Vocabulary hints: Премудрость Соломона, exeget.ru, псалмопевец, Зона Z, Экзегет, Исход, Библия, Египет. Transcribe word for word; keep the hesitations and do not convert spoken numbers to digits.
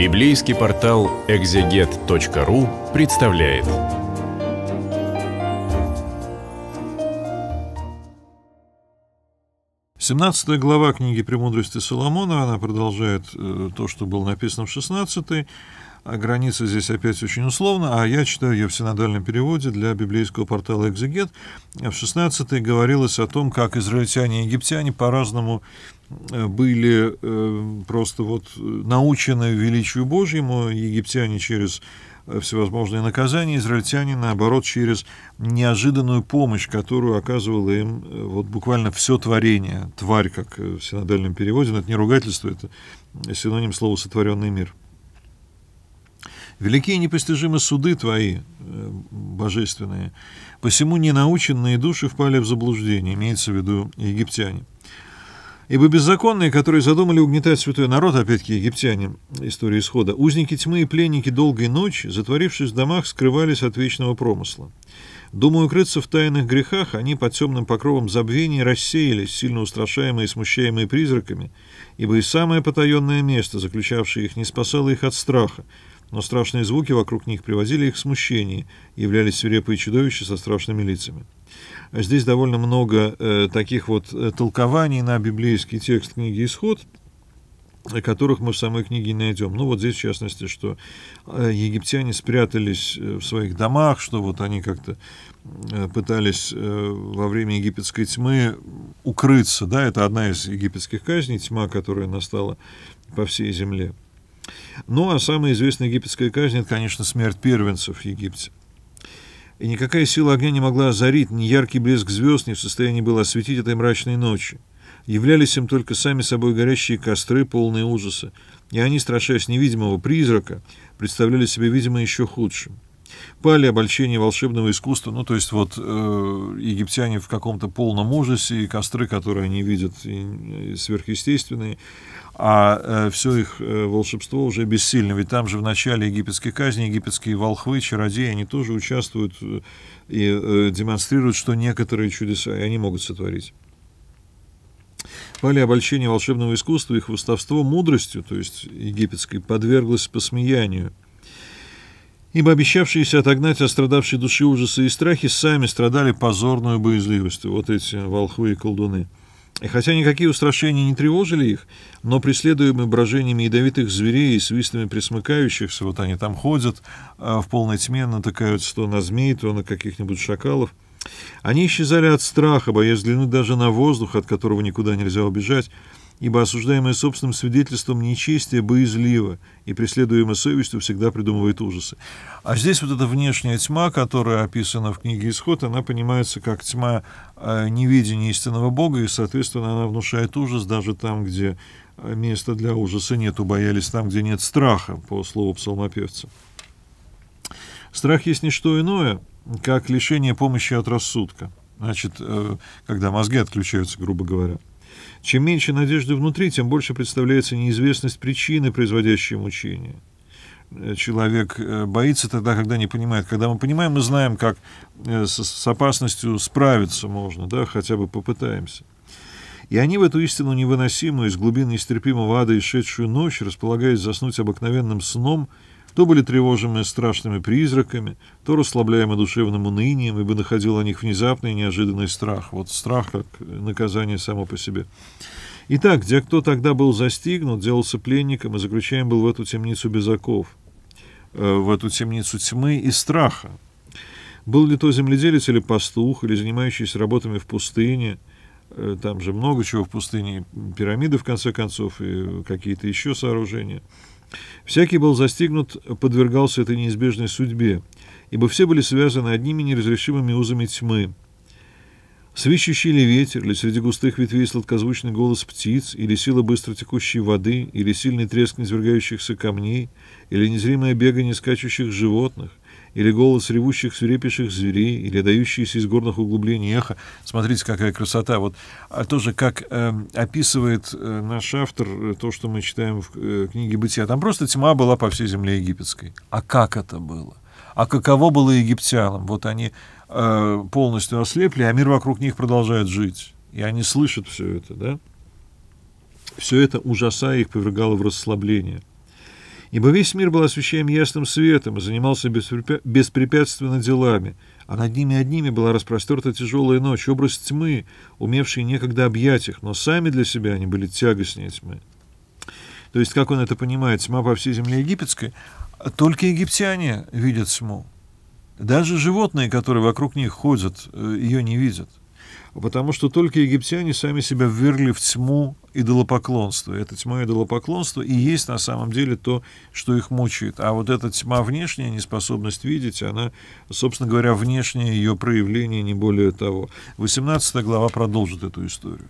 Библейский портал экзегет точка ру представляет. семнадцатая глава книги «Премудрости Соломона», она продолжает то, что было написано в шестнадцатой. А граница здесь опять очень условно, а я читаю ее в синодальном переводе для библейского портала «Экзегет». В шестнадцатой говорилось о том, как израильтяне и египтяне по-разному были просто вот научены величию Божьему, египтяне через всевозможные наказания, израильтяне, наоборот, через неожиданную помощь, которую оказывало им вот буквально все творение, тварь, как в синодальном переводе, но это не ругательство, это синоним слова «сотворенный мир». «Велики и непостижимы суды твои, божественные, посему ненаученные души впали в заблуждение», имеется в виду египтяне. «Ибо беззаконные, которые задумали угнетать святой народ», опять-таки египтяне, история Исхода, «узники тьмы и пленники долгой ночи, затворившись в домах, скрывались от вечного промысла. Думая укрыться в тайных грехах, они под темным покровом забвения рассеялись, сильно устрашаемые и смущаемые призраками, ибо и самое потаенное место, заключавшее их, не спасало их от страха, но страшные звуки вокруг них приводили их в смущение, являлись свирепые чудовища со страшными лицами». Здесь довольно много э, таких вот толкований на библейский текст книги «Исход», которых мы в самой книге не найдем. Ну вот здесь, в частности, что египтяне спрятались в своих домах, что вот они как-то пытались во время египетской тьмы укрыться. Да, это одна из египетских казней, тьма, которая настала по всей земле. Ну, а самая известная египетская казнь – это, конечно, смерть первенцев в Египте. И никакая сила огня не могла озарить, ни яркий блеск звезд не в состоянии было осветить этой мрачной ночи. Являлись им только сами собой горящие костры, полные ужаса, и они, страшась невидимого призрака, представляли себе, видимо, еще худшим. Пали обольщение волшебного искусства, ну, то есть, вот, э, египтяне в каком-то полном ужасе, и костры, которые они видят, и, и сверхъестественные, а э, все их э, волшебство уже бессильно, ведь там же в начале египетской казни египетские волхвы, чародеи, они тоже участвуют и э, демонстрируют, что некоторые чудеса, и они могут сотворить. Пали обольщение волшебного искусства, их восставство мудростью, то есть, египетской, подверглось посмеянию. Ибо обещавшиеся отогнать от страдавшей души ужасы и страхи сами страдали позорную боязливостью, вот эти волхвы и колдуны. И хотя никакие устрашения не тревожили их, но преследуемые брожениями ядовитых зверей и свистами пресмыкающихся, вот они там ходят в полной тьме, натыкаются то на змей, то на каких-нибудь шакалов, они исчезали от страха, боясь взглянуть даже на воздух, от которого никуда нельзя убежать, ибо осуждаемые собственным свидетельством нечестия боязливо, и преследуемые совестью всегда придумывает ужасы. А здесь вот эта внешняя тьма, которая описана в книге «Исход», она понимается как тьма неведения истинного Бога, и, соответственно, она внушает ужас даже там, где места для ужаса нет, убоялись там, где нет страха, по слову псалмопевца. Страх есть не что иное, как лишение помощи от рассудка, значит, когда мозги отключаются, грубо говоря. Чем меньше надежды внутри, тем больше представляется неизвестность причины, производящей мучения. Человек боится тогда, когда не понимает. Когда мы понимаем, мы знаем, как с опасностью справиться можно, да, хотя бы попытаемся. И они в эту истину невыносимую, из глубины нестерпимого ада исшедшую ночь, располагаясь заснуть обыкновенным сном, то были тревожимы страшными призраками, то расслабляемы душевным унынием, ибо находил о них внезапный и неожиданный страх. Вот страх, как наказание само по себе. Итак, где кто тогда был застигнут, делался пленником, и заключаем был в эту темницу без оков, в эту темницу тьмы и страха. Был ли то земледелец или пастух, или занимающийся работами в пустыне, там же много чего в пустыне, пирамиды, в конце концов, и какие-то еще сооружения. Всякий был застигнут, подвергался этой неизбежной судьбе, ибо все были связаны одними неразрешимыми узами тьмы. Свищущий ли ветер, или среди густых ветвей сладкозвучный голос птиц, или сила быстро текущей воды, или сильный треск низвергающихся камней, или незримое бегание скачущих животных, или голос ревущих свирепейших зверей, или дающиеся из горных углублений эхо. Смотрите, какая красота. Вот а тоже, как э, описывает э, наш автор то, что мы читаем в э, книге «Бытие». Там просто тьма была по всей земле египетской. А как это было? А каково было египтянам? Вот они э, полностью ослепли, а мир вокруг них продолжает жить. И они слышат все это, да? Все это, ужасая их, повергало в расслабление. Ибо весь мир был освещаем ясным светом и занимался беспрепя... беспрепятственно делами, а над ними одними была распростерта тяжелая ночь, образ тьмы, умевший некогда объять их, но сами для себя они были тягостнее тьмы». То есть, как он это понимает, тьма по всей земле египетской, только египтяне видят тьму. Даже животные, которые вокруг них ходят, ее не видят. Потому что только египтяне сами себя ввергли в тьму идолопоклонства. Эта тьма идолопоклонства и есть на самом деле то, что их мучает. А вот эта тьма внешняя, неспособность видеть, она, собственно говоря, внешнее ее проявление, не более того. восемнадцатая глава продолжит эту историю.